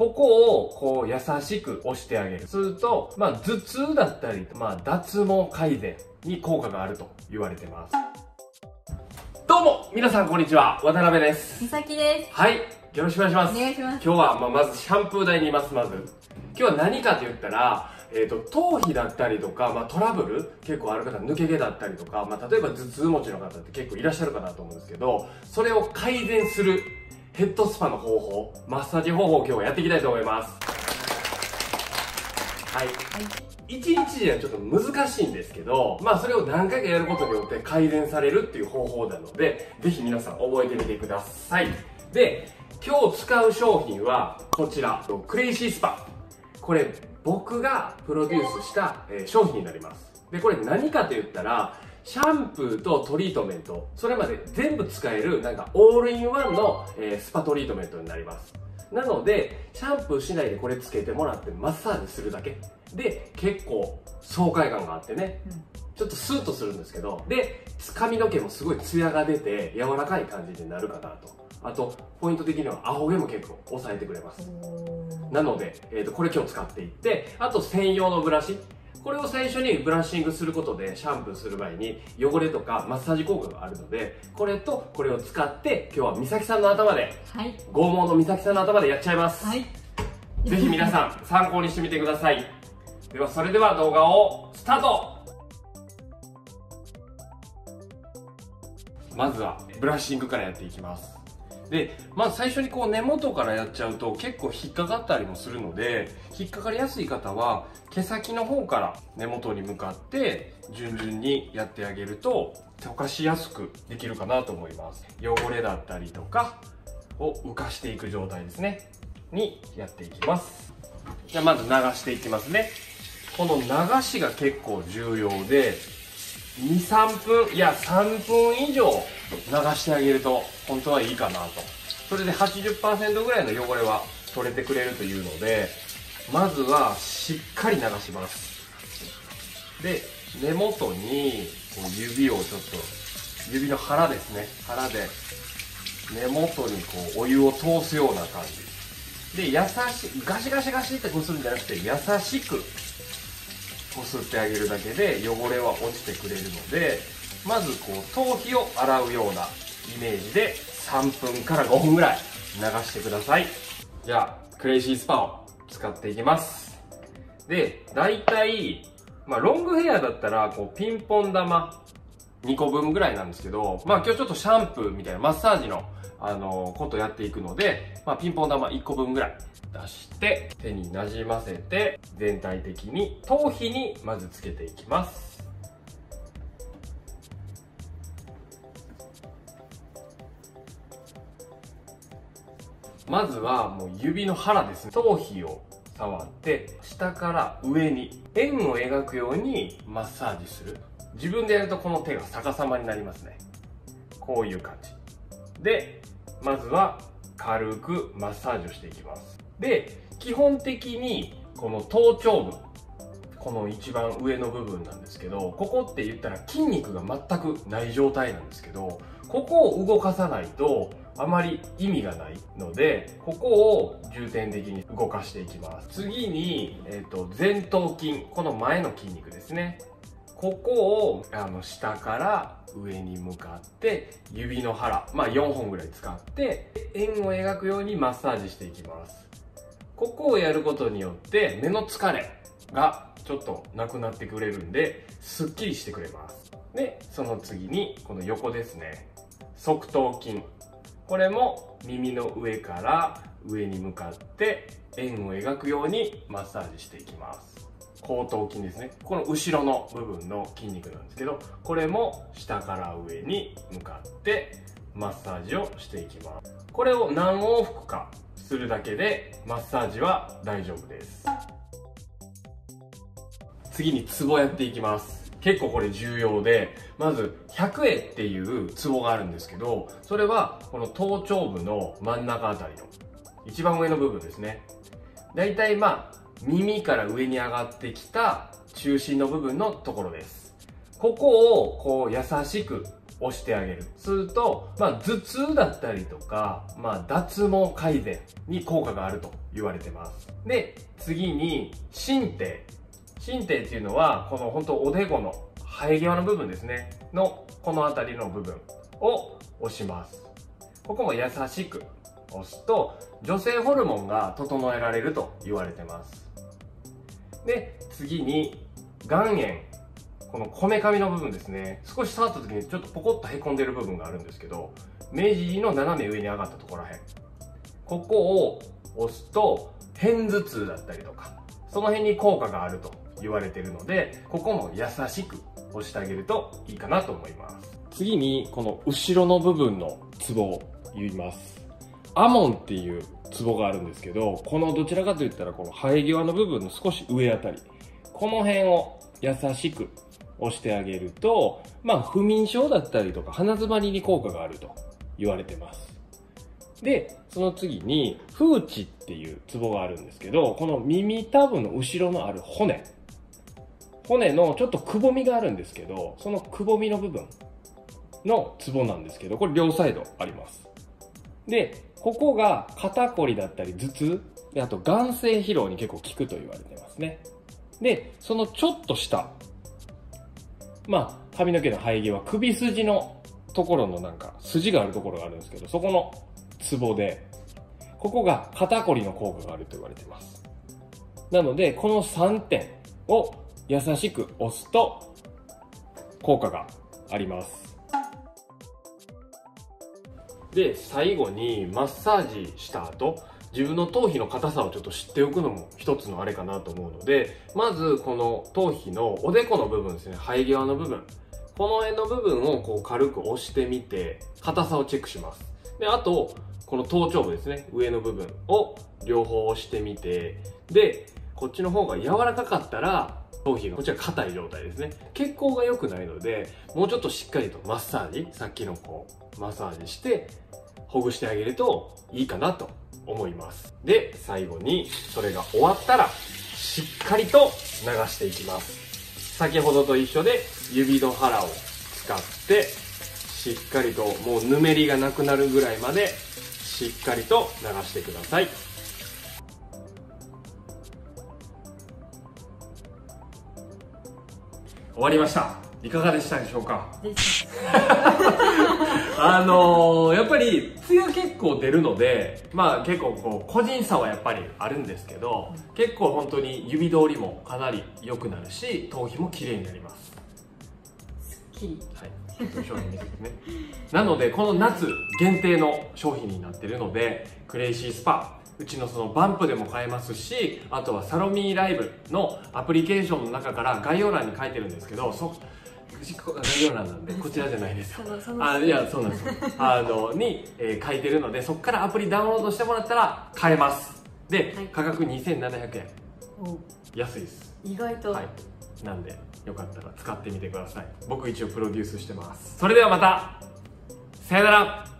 ここをこう優しく押してあげる。すると、頭痛だったり、脱毛改善に効果があると言われてます。どうも皆さんこんにちは、渡辺です。美咲です。はい、よろしくお願いします。お願いします。今日はまずシャンプー台にいます、まず。今日は何かと言ったら、頭皮だったりとか、トラブル結構ある方、抜け毛だったりとか、例えば頭痛持ちの方って結構いらっしゃるかなと思うんですけど、それを改善するヘッドスパの方法、マッサージ方法を今日はやっていきたいと思います。はい。1日ではちょっと難しいんですけど、それを何回かやることによって改善されるっていう方法なので、ぜひ皆さん覚えてみてください。で、今日使う商品はこちら、クレイシースパ。これ、僕がプロデュースした商品になります。で、これ何かと言ったら、シャンプーとトリートメント、それまで全部使える、オールインワンのスパトリートメントになります。なので、シャンプーしないでこれつけてもらって、マッサージするだけ。で、結構爽快感があってね、ちょっとスーッとするんですけど、で、髪の毛もすごいツヤが出て、柔らかい感じになるかなと。あと、ポイント的には、アホ毛も結構抑えてくれます。なので、これ今日使っていって、あと専用のブラシ。これを最初にブラッシングすることでシャンプーする前に汚れとかマッサージ効果があるので、これとこれを使って今日は美咲さんの頭で、剛毛の美咲さんの頭でやっちゃいます。ぜひ皆さん参考にしてみてください。ではそれでは動画をスタート。まずはブラッシングからやっていきます。で、最初にこう根元からやっちゃうと結構引っかかったりもするので、引っかかりやすい方は毛先の方から根元に向かって順々にやってあげると溶かしやすくできるかなと思います。汚れだったりとかを浮かしていく状態ですね。にやっていきます。じゃあまず流していきますね。この流しが結構重要で、2、3分、いや3分以上流してあげると本当はいいかなと。それで 80% ぐらいの汚れは取れてくれるというので、まずはしっかり流します。で、根元にこう指をちょっと、指の腹ですね、腹で根元にこうお湯を通すような感じで、優しい、ガシガシガシってこするんじゃなくて優しくこすってあげるだけで汚れは落ちてくれるので、まずこう頭皮を洗うようなイメージで3分から5分ぐらい流してください。じゃあクレイシースパを使っていきます。で、大体、ロングヘアだったらこうピンポン玉2個分ぐらいなんですけど、今日ちょっとシャンプーみたいなマッサージのことやっていくので、ピンポン玉1個分ぐらい出して手になじませて全体的に頭皮にまずつけていきます。まずはもう指の腹ですね。頭皮を触って下から上に円を描くようにマッサージする。自分でやるとこの手が逆さまになりますね。こういう感じで、まずは軽くマッサージをしていきます。で、基本的にこの頭頂部、この一番上の部分なんですけど、ここって言ったら筋肉が全くない状態なんですけど、ここを動かさないとあまり意味がないので、ここを重点的に動かしていきます。次に、前頭筋、この前の筋肉ですね。ここを下から上に向かって指の腹、4本ぐらい使って円を描くようにマッサージしていきます。ここをやることによって目の疲れがちょっとなくなってくれるんで、すっきりしてくれます。で、その次にこの横ですね、側頭筋、これも耳の上から上に向かって円を描くようにマッサージしていきます。後頭筋ですね。この後ろの部分の筋肉なんですけど、これも下から上に向かってマッサージをしていきます。これを何往復かするだけでマッサージは大丈夫です。次にツボやっていきます。結構これ重要で、まず百会っていうツボがあるんですけど、それはこの頭頂部の真ん中あたりの一番上の部分ですね。だいたい耳から上に上がってきた中心の部分のところです。ここをこう優しく押してあげる。すると、頭痛だったりとか、脱毛改善に効果があると言われてます。で、次に、神経。神経っていうのは、この本当おでこの生え際の部分ですね。の、この辺りの部分を押します。ここも優しく押すと、女性ホルモンが整えられると言われてます。で、次に、眼縁。このこめかみの部分ですね。少し触った時にちょっとポコッとへこんでる部分があるんですけど、目尻の斜め上に上がったところらへん。ここを押すと、片頭痛だったりとか、その辺に効果があると言われてるので、ここも優しく押してあげるといいかなと思います。次に、この後ろの部分のツボを言います。アモンっていうツボがあるんですけど、このどちらかといったらこの生え際の部分の少し上あたり、この辺を優しく押してあげると、不眠症だったりとか鼻づまりに効果があると言われてます。で、その次に、風池っていうツボがあるんですけど、この耳たぶの後ろのある骨。骨のちょっとくぼみがあるんですけど、そのくぼみの部分のツボなんですけど、これ両サイドあります。で、ここが肩こりだったり頭痛、あと眼性疲労に結構効くと言われてますね。で、そのちょっと下、髪の毛の生え際、首筋のところの筋があるところがあるんですけど、そこのツボで、ここが肩こりの効果があると言われてます。なので、この3点を優しく押すと効果があります。で、最後にマッサージした後、自分の頭皮の硬さをちょっと知っておくのも一つのあれかなと思うので、まずこの頭皮のおでこの部分ですね、生え際の部分。この辺の部分をこう軽く押してみて、硬さをチェックします。で、あと、この頭頂部ですね、上の部分を両方押してみて、で、こっちの方が柔らかかったら、頭皮がこっちは硬い状態ですね。血行が良くないので、もうちょっとしっかりとマッサージ、さっきのこう、マッサージして、ほぐしてあげるといいかなと思います。で、最後にそれが終わったらしっかりと流していきます。先ほどと一緒で指の腹を使ってしっかりともうぬめりがなくなるぐらいまでしっかりと流してください。終わりました。いかがでしたでしょうか？やっぱり、ツヤ結構出るので、結構こう、個人差はやっぱりあるんですけど、結構本当に指通りもかなり良くなるし、頭皮も綺麗になります。すっきり。はい。商品ですね。なので、この夏限定の商品になっているので、クレイシースパ。うちのそのバンプでも買えますし、あとはサロミーライブのアプリケーションの中から概要欄に書いてるんですけど、概要欄なんでこちらじゃないですよ。いや、そうなんですよ。に、書いてるので、そこからアプリダウンロードしてもらったら買えます。で、はい、価格2700円。安いです。意外と。はい。なんで、よかったら使ってみてください。僕一応プロデュースしてます。それではまた、さよなら。